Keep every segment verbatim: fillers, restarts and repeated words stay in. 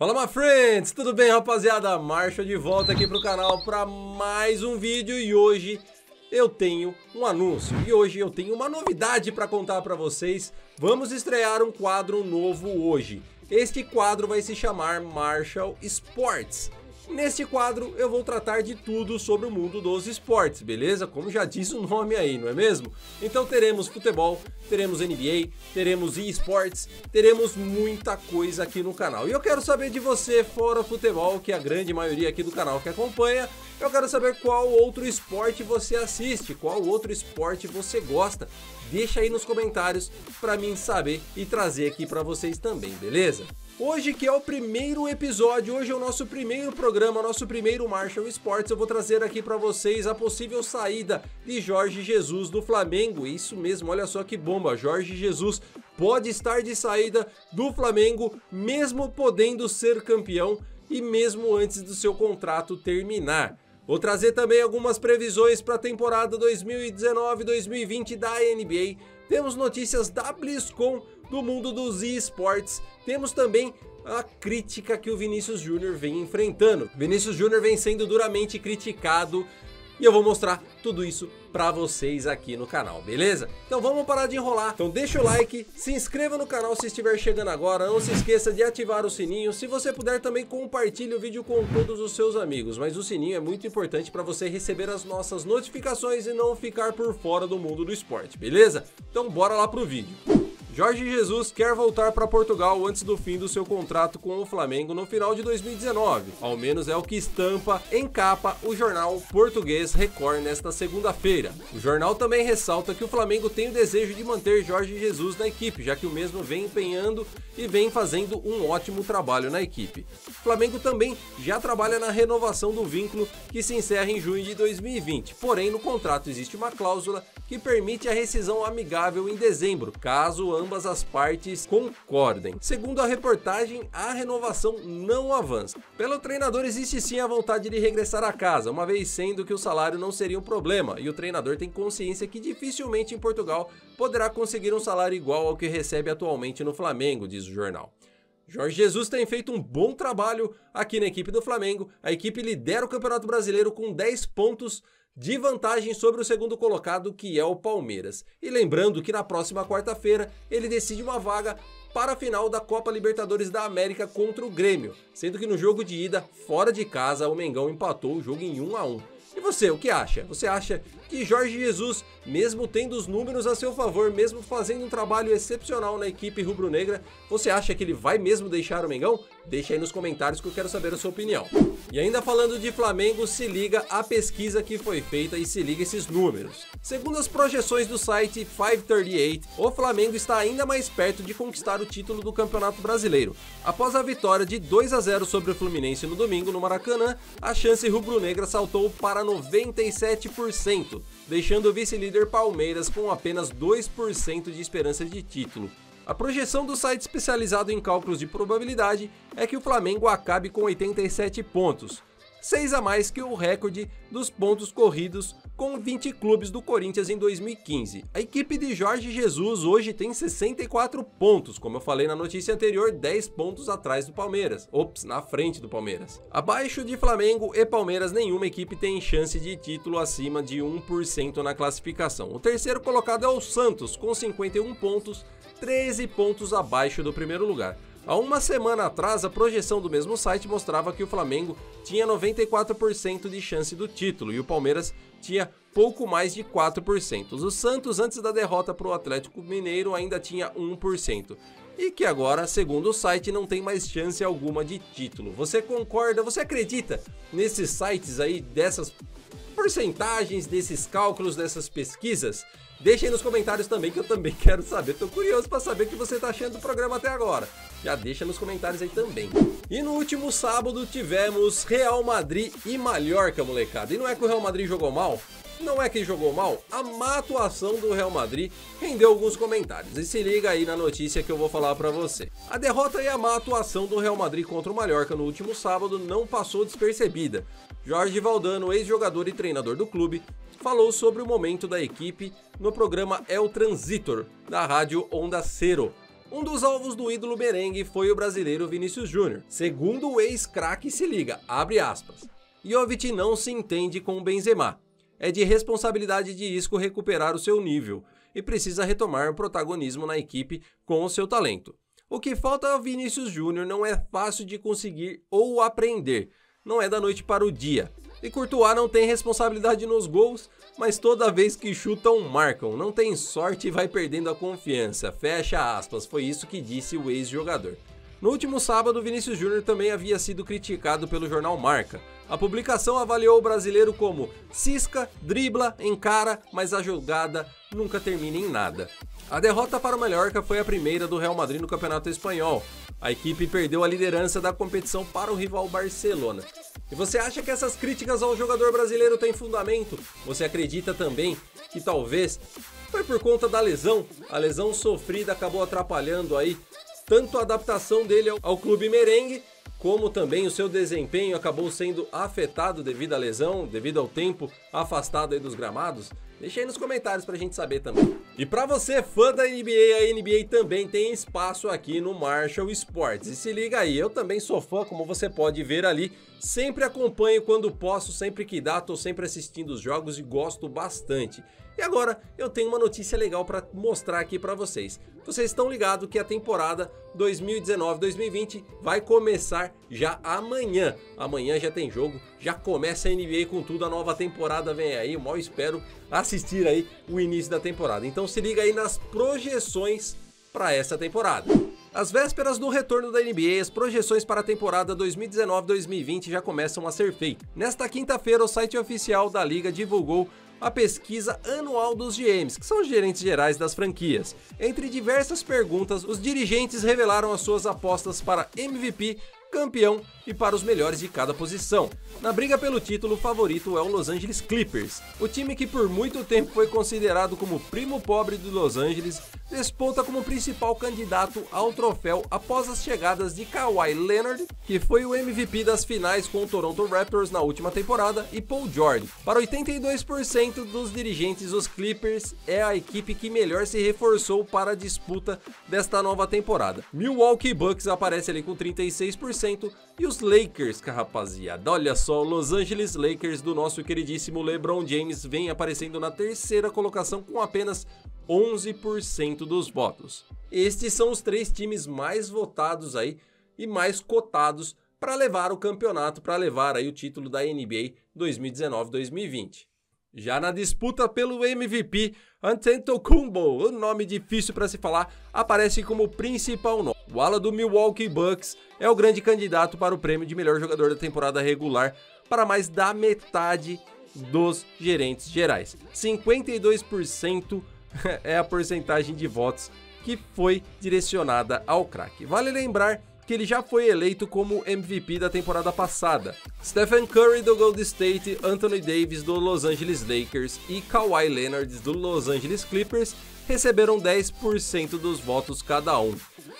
Fala, my friends! Tudo bem, rapaziada? Marshall de volta aqui pro canal para mais um vídeo e hoje eu tenho um anúncio. E hoje eu tenho uma novidade para contar para vocês. Vamos estrear um quadro novo hoje. Este quadro vai se chamar Marshall Sports. Neste quadro eu vou tratar de tudo sobre o mundo dos esportes, beleza? Como já diz o nome aí, não é mesmo? Então teremos futebol, teremos N B A, teremos esportes, teremos muita coisa aqui no canal. E eu quero saber de você, fora futebol, que é a grande maioria aqui do canal que acompanha, eu quero saber qual outro esporte você assiste, qual outro esporte você gosta. Deixa aí nos comentários para mim saber e trazer aqui para vocês também, beleza? Hoje que é o primeiro episódio, hoje é o nosso primeiro programa, nosso primeiro Marshall Sports, eu vou trazer aqui para vocês a possível saída de Jorge Jesus do Flamengo. Isso mesmo, olha só que bomba, Jorge Jesus pode estar de saída do Flamengo, mesmo podendo ser campeão e mesmo antes do seu contrato terminar. Vou trazer também algumas previsões para a temporada dois mil e dezenove dois mil e vinte da N B A, temos notícias da BlizzCon, do mundo dos esportes, temos também a crítica que o Vinícius Júnior vem enfrentando. Vinícius Júnior vem sendo duramente criticado e eu vou mostrar tudo isso pra vocês aqui no canal, beleza? Então vamos parar de enrolar, então deixa o like, se inscreva no canal se estiver chegando agora, não se esqueça de ativar o sininho, se você puder também compartilhe o vídeo com todos os seus amigos, mas o sininho é muito importante para você receber as nossas notificações e não ficar por fora do mundo do esporte, beleza? Então bora lá pro vídeo. Jorge Jesus quer voltar para Portugal antes do fim do seu contrato com o Flamengo no final de dois mil e dezenove. Ao menos é o que estampa em capa o jornal português Record nesta segunda-feira. O jornal também ressalta que o Flamengo tem o desejo de manter Jorge Jesus na equipe, já que o mesmo vem empenhando e vem fazendo um ótimo trabalho na equipe. O Flamengo também já trabalha na renovação do vínculo que se encerra em junho de dois mil e vinte. Porém, no contrato existe uma cláusula que permite a rescisão amigável em dezembro, caso ambas as partes concordem. Segundo a reportagem, a renovação não avança. Pelo treinador existe sim a vontade de regressar a casa, uma vez sendo que o salário não seria um problema, e o treinador tem consciência que dificilmente em Portugal poderá conseguir um salário igual ao que recebe atualmente no Flamengo, diz o jornal. Jorge Jesus tem feito um bom trabalho aqui na equipe do Flamengo, a equipe lidera o Campeonato Brasileiro com dez pontos, de vantagem sobre o segundo colocado, que é o Palmeiras. E lembrando que na próxima quarta-feira ele decide uma vaga para a final da Copa Libertadores da América contra o Grêmio, sendo que no jogo de ida, fora de casa, o Mengão empatou o jogo em um a um. E você, o que acha? Você acha que Jorge Jesus, mesmo tendo os números a seu favor, mesmo fazendo um trabalho excepcional na equipe rubro-negra, você acha que ele vai mesmo deixar o Mengão? Deixa aí nos comentários que eu quero saber a sua opinião. E ainda falando de Flamengo, se liga à pesquisa que foi feita e se liga esses números. Segundo as projeções do site quinhentos e trinta e oito, o Flamengo está ainda mais perto de conquistar o título do Campeonato Brasileiro. Após a vitória de dois a zero sobre o Fluminense no domingo no Maracanã, a chance rubro-negra saltou para noventa e sete por cento, deixando o vice-líder Palmeiras com apenas dois por cento de esperança de título. A projeção do site especializado em cálculos de probabilidade é que o Flamengo acabe com oitenta e sete pontos, seis a mais que o recorde dos pontos corridos com vinte clubes do Corinthians em dois mil e quinze. A equipe de Jorge Jesus hoje tem sessenta e quatro pontos, como eu falei na notícia anterior, dez pontos atrás do Palmeiras, ops, na frente do Palmeiras. Abaixo de Flamengo e Palmeiras, nenhuma equipe tem chance de título acima de um por cento na classificação. O terceiro colocado é o Santos, com cinquenta e um pontos, treze pontos abaixo do primeiro lugar. Há uma semana atrás, a projeção do mesmo site mostrava que o Flamengo tinha noventa e quatro por cento de chance do título e o Palmeiras tinha pouco mais de quatro por cento. O Santos, antes da derrota para o Atlético Mineiro, ainda tinha um por cento. E que agora, segundo o site, não tem mais chance alguma de título. Você concorda? Você acredita nesses sites aí, dessas porcentagens, desses cálculos, dessas pesquisas? Deixa aí nos comentários também, que eu também quero saber. Tô curioso para saber o que você tá achando do programa até agora. Já deixa nos comentários aí também. E no último sábado tivemos Real Madrid e Mallorca, molecada. E não é que o Real Madrid jogou mal? Não é que jogou mal? A má atuação do Real Madrid rendeu alguns comentários. E se liga aí na notícia que eu vou falar pra você. A derrota e a má atuação do Real Madrid contra o Mallorca no último sábado não passou despercebida. Jorge Valdano, ex-jogador e treinador do clube, falou sobre o momento da equipe no programa El Transitor, da rádio Onda Cero. Um dos alvos do ídolo merengue foi o brasileiro Vinícius Júnior, segundo o ex-craque se liga, abre aspas. Jovic não se entende com o Benzema. É de responsabilidade de Isco recuperar o seu nível e precisa retomar o protagonismo na equipe com o seu talento. O que falta ao Vinícius Júnior não é fácil de conseguir ou aprender, não é da noite para o dia. E Courtois não tem responsabilidade nos gols, mas toda vez que chutam, marcam. Não tem sorte e vai perdendo a confiança. Fecha aspas, foi isso que disse o ex-jogador. No último sábado, Vinícius Júnior também havia sido criticado pelo jornal Marca. A publicação avaliou o brasileiro como cisca, dribla, encara, mas a jogada nunca termina em nada. A derrota para o Mallorca foi a primeira do Real Madrid no Campeonato Espanhol. A equipe perdeu a liderança da competição para o rival Barcelona. E você acha que essas críticas ao jogador brasileiro têm fundamento? Você acredita também que talvez foi por conta da lesão? A lesão sofrida acabou atrapalhando aí tanto a adaptação dele ao clube merengue, como também o seu desempenho acabou sendo afetado devido à lesão, devido ao tempo afastado aí dos gramados? Deixa aí nos comentários pra gente saber também. E pra você, fã da N B A, a N B A também tem espaço aqui no Marshall Sports. E se liga aí, eu também sou fã, como você pode ver ali. Sempre acompanho quando posso, sempre que dá, tô sempre assistindo os jogos e gosto bastante. E agora eu tenho uma notícia legal para mostrar aqui para vocês. Vocês estão ligados que a temporada dois mil e dezenove dois mil e vinte vai começar já amanhã. Amanhã já tem jogo, já começa a N B A com tudo, a nova temporada vem aí. Eu mal espero assistir aí o início da temporada. Então se liga aí nas projeções para essa temporada. Às vésperas do retorno da N B A, as projeções para a temporada dois mil e dezenove dois mil e vinte já começam a ser feitas. Nesta quinta-feira, o site oficial da Liga divulgou a pesquisa anual dos G Ms, que são os gerentes gerais das franquias. Entre diversas perguntas, os dirigentes revelaram as suas apostas para M V P, campeão e para os melhores de cada posição. Na briga pelo título, o favorito é o Los Angeles Clippers. O time que por muito tempo foi considerado como o primo pobre de Los Angeles, desponta como principal candidato ao troféu após as chegadas de Kawhi Leonard, que foi o M V P das finais com o Toronto Raptors na última temporada, e Paul George. Para oitenta e dois por cento dos dirigentes, os Clippers é a equipe que melhor se reforçou para a disputa desta nova temporada. Milwaukee Bucks aparece ali com trinta e seis por cento e os Lakers, rapaziada, olha só, Los Angeles Lakers do nosso queridíssimo LeBron James vem aparecendo na terceira colocação com apenas onze por cento dos votos. Estes são os três times mais votados aí e mais cotados para levar o campeonato, para levar aí o título da N B A dois mil e dezenove dois mil e vinte. Já na disputa pelo M V P, Antetokounmpo, um nome difícil para se falar, aparece como principal nome. O ala do Milwaukee Bucks é o grande candidato para o prêmio de melhor jogador da temporada regular para mais da metade dos gerentes gerais. cinquenta e dois por cento é a porcentagem de votos que foi direcionada ao craque. Vale lembrar que ele já foi eleito como M V P da temporada passada. Stephen Curry do Golden State, Anthony Davis do Los Angeles Lakers e Kawhi Leonard do Los Angeles Clippers receberam dez por cento dos votos cada um.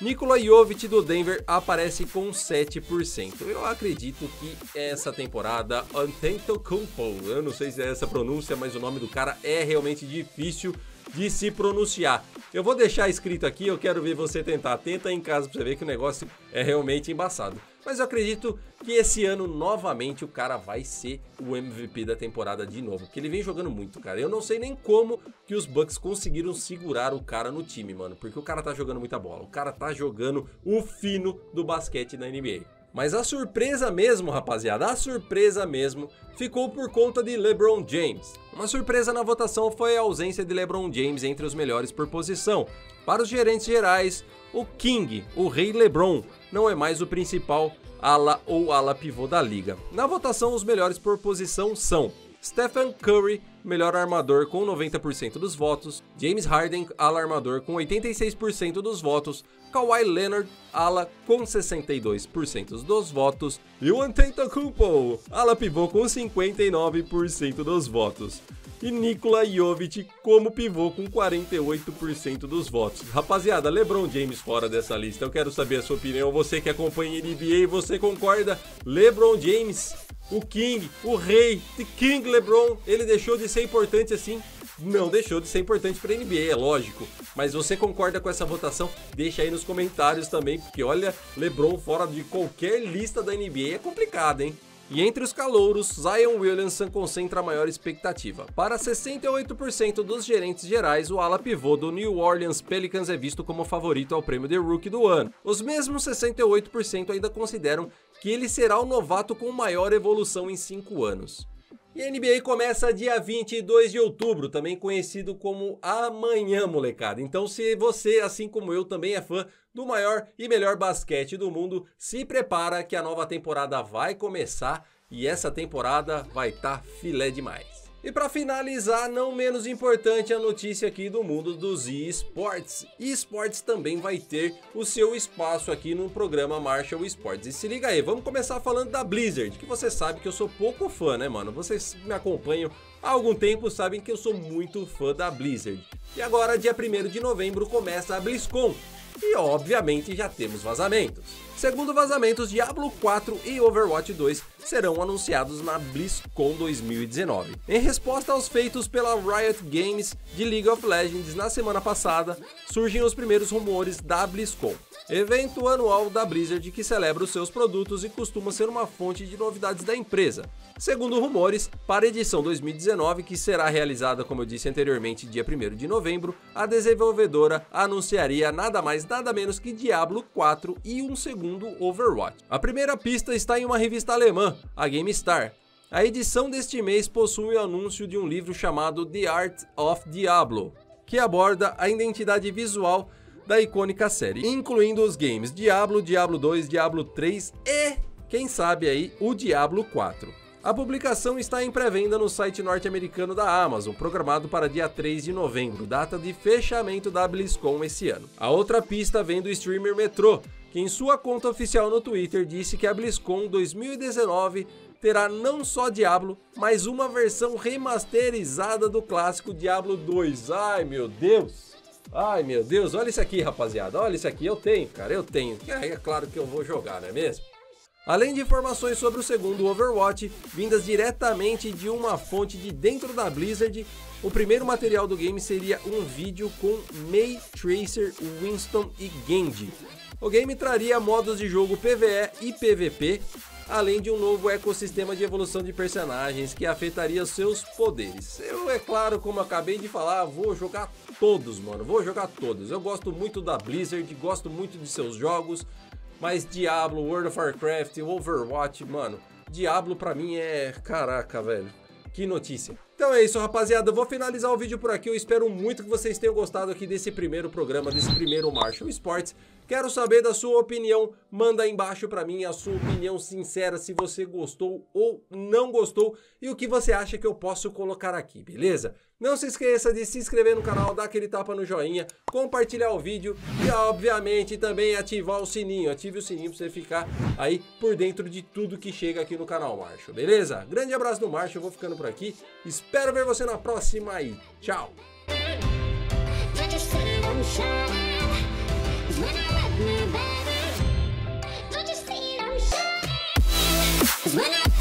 Nikola Jovic do Denver aparece com sete por cento. Eu acredito que essa temporada Antetokounmpo, eu não sei se é essa pronúncia, mas o nome do cara é realmente difícil de se pronunciar. Eu vou deixar escrito aqui, eu quero ver você tentar. Tenta aí em casa pra você ver que o negócio é realmente embaçado. Mas eu acredito que esse ano, novamente, o cara vai ser o M V P da temporada de novo, porque ele vem jogando muito, cara. Eu não sei nem como que os Bucks conseguiram segurar o cara no time, mano, porque o cara tá jogando muita bola. O cara tá jogando o fino do basquete na N B A. Mas a surpresa mesmo, rapaziada, a surpresa mesmo ficou por conta de LeBron James. Uma surpresa na votação foi a ausência de LeBron James entre os melhores por posição. Para os gerentes gerais, o King, o rei LeBron, não é mais o principal ala ou ala pivô da liga. Na votação, os melhores por posição são Stephen Curry, melhor armador com noventa por cento dos votos, James Harden, ala armador com oitenta e seis por cento dos votos, Kawhi Leonard, ala com sessenta e dois por cento dos votos e o Antetokounmpo, ala pivô com cinquenta e nove por cento dos votos. E Nikola Jovic como pivô com quarenta e oito por cento dos votos. Rapaziada, LeBron James fora dessa lista, eu quero saber a sua opinião, você que acompanha a N B A, você concorda? LeBron James, o King, o rei, The King LeBron, ele deixou de ser importante assim não deixou de ser importante para a N B A, é lógico. Mas você concorda com essa votação? Deixa aí nos comentários também, porque olha, LeBron fora de qualquer lista da N B A é complicado, hein? E entre os calouros, Zion Williamson concentra a maior expectativa. Para sessenta e oito por cento dos gerentes gerais, o ala pivô do New Orleans Pelicans é visto como favorito ao prêmio de Rookie do ano. Os mesmos sessenta e oito por cento ainda consideram que ele será o novato com maior evolução em cinco anos. E a N B A começa dia vinte e dois de outubro, também conhecido como Amanhã, molecada. Então, se você, assim como eu, também é fã do maior e melhor basquete do mundo, se prepara que a nova temporada vai começar e essa temporada vai estar filé demais. E para finalizar, não menos importante a notícia aqui do mundo dos eSports. eSports também vai ter o seu espaço aqui no programa Marshall Sports. E se liga aí, vamos começar falando da Blizzard, que você sabe que eu sou pouco fã, né, mano? Vocês me acompanham há algum tempo, sabem que eu sou muito fã da Blizzard. E agora, dia primeiro de novembro, começa a BlizzCon. E obviamente já temos vazamentos. Segundo vazamentos, Diablo quatro e Overwatch dois serão anunciados na BlizzCon dois mil e dezenove. Em resposta aos feitos pela Riot Games de League of Legends na semana passada, surgem os primeiros rumores da BlizzCon, evento anual da Blizzard que celebra os seus produtos e costuma ser uma fonte de novidades da empresa. Segundo rumores, para a edição dois mil e dezenove, que será realizada, como eu disse anteriormente, dia primeiro de novembro, a desenvolvedora anunciaria nada mais nada menos que Diablo quatro e um segundo Overwatch. A primeira pista está em uma revista alemã, a GameStar. A edição deste mês possui o anúncio de um livro chamado The Art of Diablo, que aborda a identidade visual da icônica série, incluindo os games Diablo, Diablo dois, Diablo três e, quem sabe aí, o Diablo quatro. A publicação está em pré-venda no site norte-americano da Amazon, programado para dia três de novembro, data de fechamento da BlizzCon esse ano. A outra pista vem do streamer Metro, que em sua conta oficial no Twitter disse que a BlizzCon dois mil e dezenove terá não só Diablo, mas uma versão remasterizada do clássico Diablo dois. Ai, meu Deus! Ai, meu Deus, olha isso aqui, rapaziada, olha isso aqui, eu tenho, cara, eu tenho. É claro que eu vou jogar, não é mesmo? Além de informações sobre o segundo Overwatch, vindas diretamente de uma fonte de dentro da Blizzard, o primeiro material do game seria um vídeo com May, Tracer, Winston e Genji. O game traria modos de jogo P V E e P V P, além de um novo ecossistema de evolução de personagens que afetaria seus poderes. Eu, é claro, como eu acabei de falar, vou jogar todos, mano, vou jogar todos. Eu gosto muito da Blizzard, gosto muito de seus jogos, mas Diablo, World of Warcraft, Overwatch, mano, Diablo pra mim é... caraca, velho, que notícia. Então é isso, rapaziada, eu vou finalizar o vídeo por aqui. Eu espero muito que vocês tenham gostado aqui desse primeiro programa, desse primeiro Marshall Sports. Quero saber da sua opinião, manda aí embaixo pra mim a sua opinião sincera, se você gostou ou não gostou e o que você acha que eu posso colocar aqui, beleza? Não se esqueça de se inscrever no canal, dar aquele tapa no joinha, compartilhar o vídeo e, obviamente, também ativar o sininho. Ative o sininho pra você ficar aí por dentro de tudo que chega aqui no canal Marshall, beleza? Grande abraço do Marshall, eu vou ficando por aqui, espero ver você na próxima e tchau! When I let me, baby, don't you see I'm shy? 'Cause when I